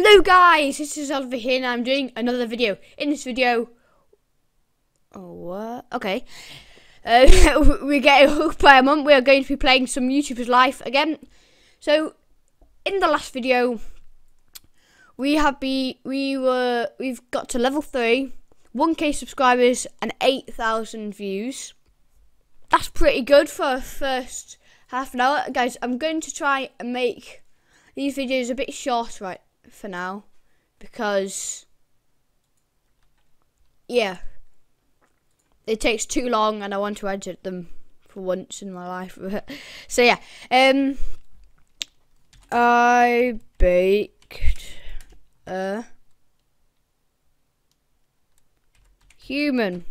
Hello guys, this is Oliver here and I'm doing another video. In this video, we get hooked by a month. We are going to be playing some YouTubers Life again. So in the last video, we've got to level 3, 1K subscribers and 8,000 views. That's pretty good for our first half an hour, guys. I'm going to try and make these videos a bit short, right? For now, because yeah, it takes too long and I want to edit them for once in my life. So yeah, I baked a human.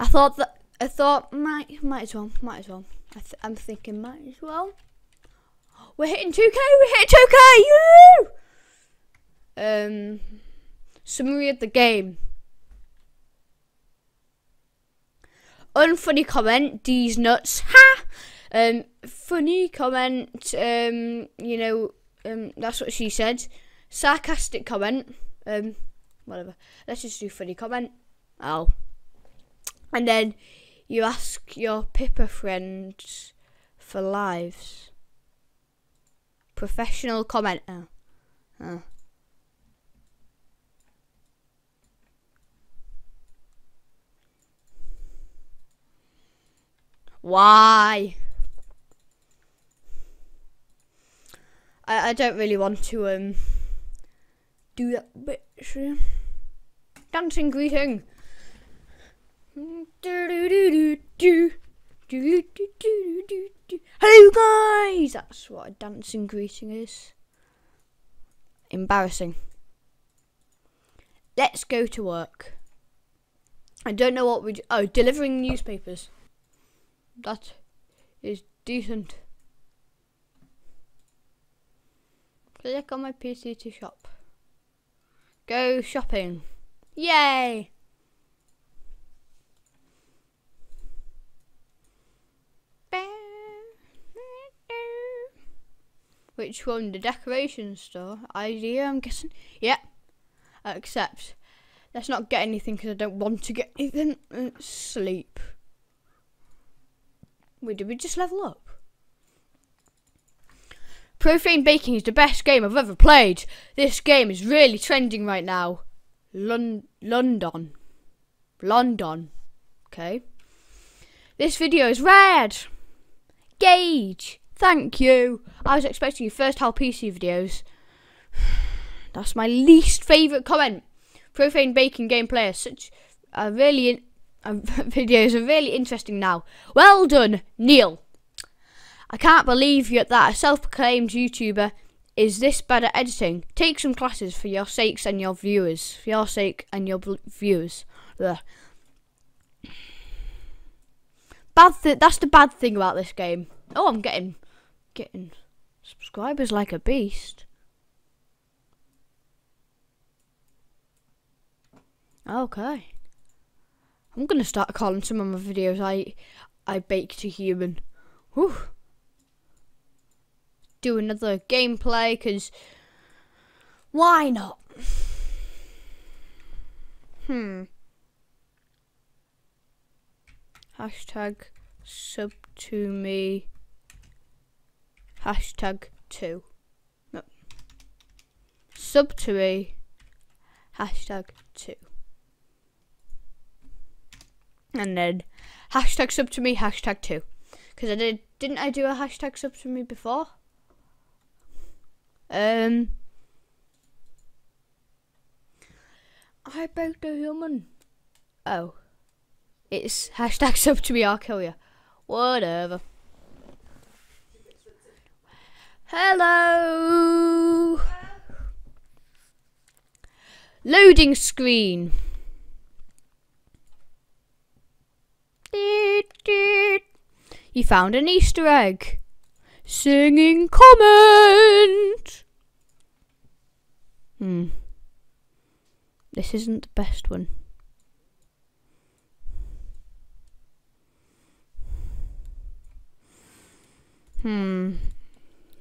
I thought might as well. I'm thinking might as well. We're hitting 2K. We hit 2K. Woo! Summary of the game. Unfunny comment. These nuts. Ha. Funny comment. You know. That's what she said. Sarcastic comment. Whatever. Let's just do funny comment. Oh. And then you ask your Pippa friends for lives. Professional commenter. Why? I don't really want to do that bit. Dancing greeting. Hello guys! That's what a dancing greeting is. Embarrassing. Let's go to work. I don't know what we do. Oh, delivering newspapers. That is decent. Click on my PC to shop. Go shopping. Yay! Which one? The decoration store? Idea, I'm guessing. Yeah. Accept. Let's not get anything because I don't want to get anything. Sleep. Wait, did we just level up? Profane Baking is the best game I've ever played. This game is really trending right now. London. Okay. This video is red. Gage. Thank you. I was expecting your first how PC videos. That's my least favourite comment. Profane Baking gameplay videos are really interesting now. Well done, Neil. I can't believe that a self-proclaimed YouTuber is this bad at editing. Take some classes for your sakes and your viewers. For your sake and your viewers. Ugh. That's the bad thing about this game. Oh, I'm getting subscribers like a beast. Okay, I'm gonna start calling some of my videos I baked a human. Whew. Do another gameplay, cause why not? Hashtag sub to me. Hashtag 2. No. Sub to me. Hashtag 2. And then hashtag sub to me. Hashtag 2. Because I didn't I do a hashtag sub to me before? I baked a human. Oh. It's hashtag sub to me. I'll kill you. Whatever. Hello. Loading screen. You found an Easter egg. Singing comment. This isn't the best one.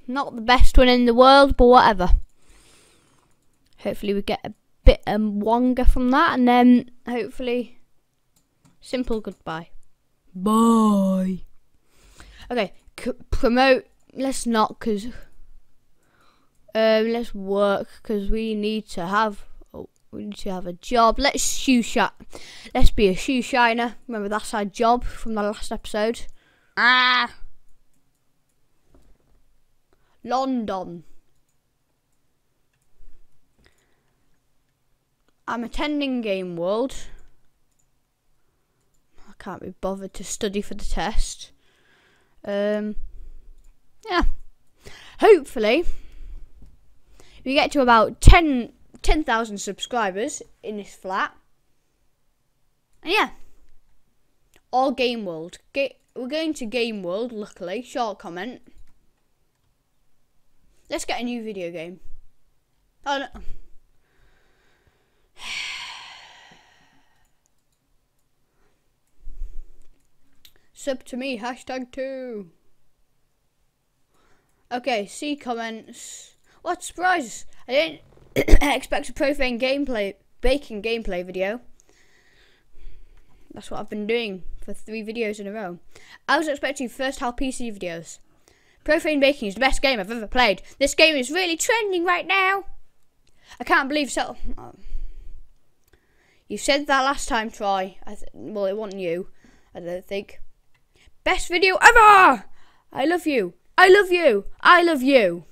Not the best one in the world, but whatever. Hopefully we get a bit of wonga from that, and then hopefully simple goodbye. Bye. Okay, promote. Let's not, because let's work, because we need to have. Oh, we need to have a job. Let's be a shoe shiner. Remember, that's our job from the last episode. Ah. London. I'm attending Game World. I can't be bothered to study for the test. Yeah. Hopefully, we get to about 10,000 subscribers in this flat. And yeah. Or Game World. We're going to Game World, luckily. Short comment. Let's get a new video game. Oh no. Sub to me, #2. Okay, see comments. What surprise! I didn't expect a profane gameplay, baking gameplay video. That's what I've been doing for 3 videos in a row. I was expecting first half PC videos. Profane baking is the best game I've ever played. This game is really trending right now. I can't believe so. Oh. You said that last time, Troy. Well, it wasn't you, I don't think. Best video ever! I love you. I love you. I love you.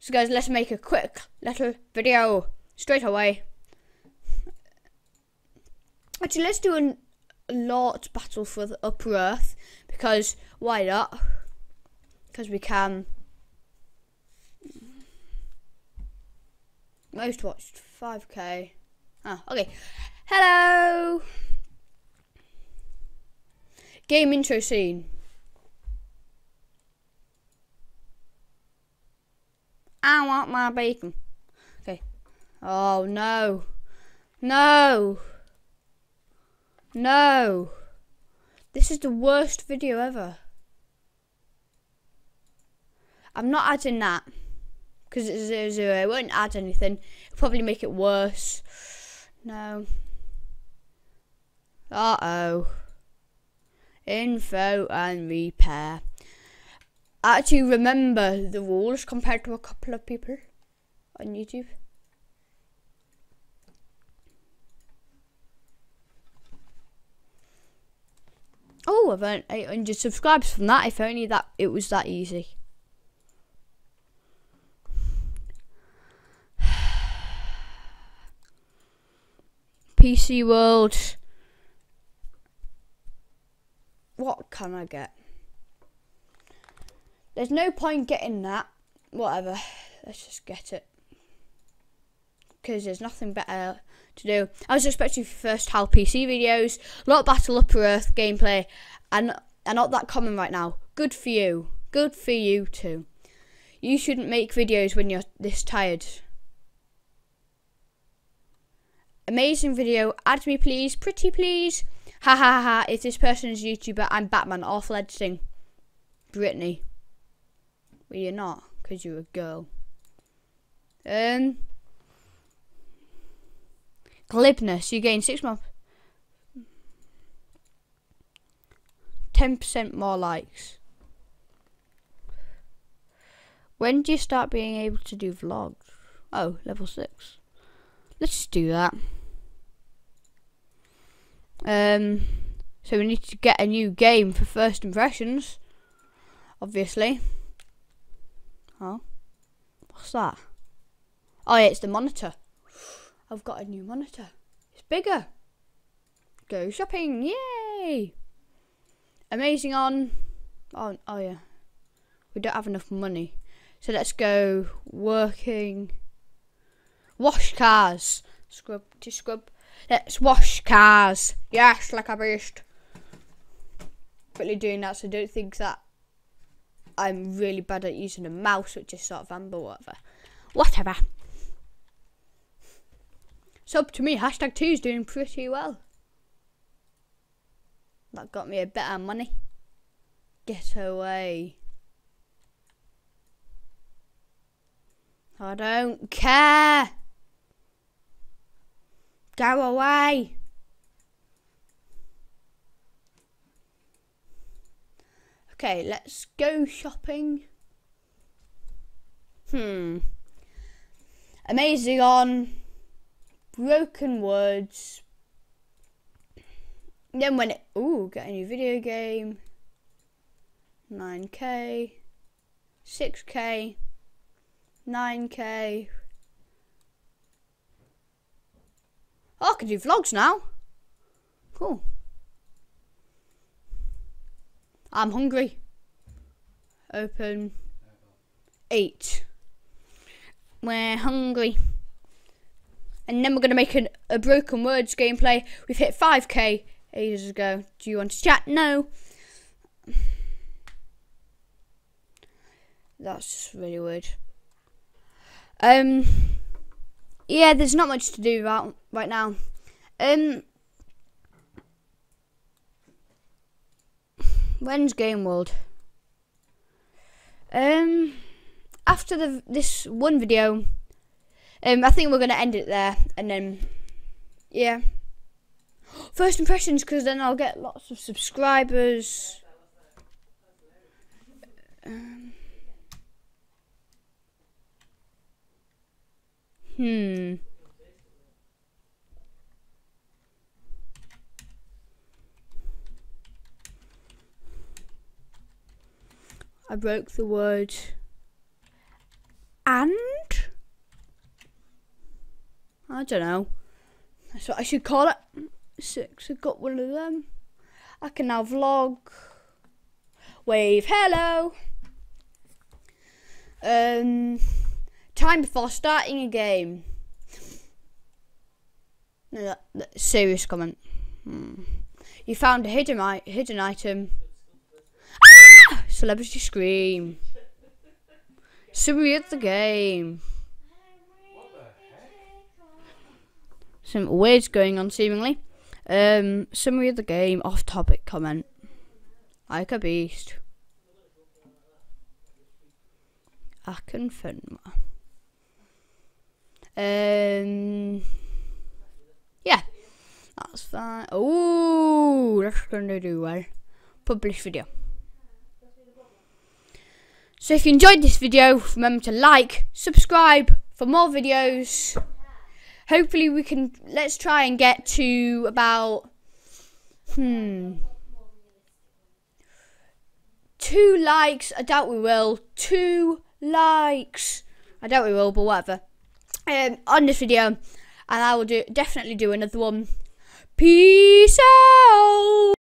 So, guys, let's make a quick little video straight away. Actually, let's do an Lord battle for the Upper Earth, because why not? Because we can. Most watched 5K. Ah, okay. Hello. Game intro scene. I want my bacon. Okay. Oh no, no. No, this is the worst video ever. I'm not adding that because it's 0-0. It won't add anything. It'll probably make it worse. No. Uh-oh. Info and repair. I actually remember the rules compared to a couple of people on YouTube. Oh, I've earned 800 subscribers from that. If only that it was that easy. PC World. What can I get? There's no point getting that. Whatever. Let's just get it. Because there's nothing better to do. I was expecting first half PC videos, lot of battle Upper Earth gameplay, and are not that common right now. Good for you. Good for you too. You shouldn't make videos when you're this tired. Amazing video. Add me please. Pretty please. Ha ha ha. If this person is a YouTuber, I'm Batman. Awful editing. Brittany. Well, you're not, because you're a girl. Glibness, you gain 6 months, 10% more likes. When do you start being able to do vlogs? Oh, level 6. Let's just do that. So we need to get a new game for first impressions, obviously. Oh, what's that? Oh, yeah, it's the monitor. I've got a new monitor. It's bigger. Go shopping. Yay. Amazing on. Oh yeah. We don't have enough money. So let's go working. Wash cars. Scrub to scrub. Let's wash cars. Yes, like a beast. Quickly doing that, so I don't think that I'm really bad at using a mouse, which is sort of amber, whatever. Whatever. Sub to me, #2 is doing pretty well. That got me a bit of money. Get away. I don't care. Go away. Okay, let's go shopping. Amazing on. Broken Woods. Then when it... Ooh, get a new video game. 9k. 6k. 9k. Oh, I can do vlogs now. Cool. I'm hungry. Open. 8. We're hungry. And then we're going to make a Broken Words gameplay. We've hit 5k ages ago. Do you want to chat? No. That's just really weird. Yeah, there's not much to do right now. When's Game World? After this one video, I think we're gonna end it there, and then yeah, first impressions, because then I'll get lots of subscribers. I broke the word and. I don't know. That's what I should call it. 6. I got one of them. I can now vlog. Wave hello. Time before starting a game. No, that serious comment. You found a hidden item. Ah! Celebrity Scream. Summary of the game. Some weird going on seemingly. Summary of the game, off topic comment. Like a beast. I can find more. Yeah. That's fine. Ooh, that's gonna do well. Publish video. So if you enjoyed this video, remember to like, subscribe for more videos. Hopefully we can, let's try and get to about, 2 likes, I doubt we will, 2 likes, I doubt we will, but whatever, on this video, and I will definitely do another one. Peace out!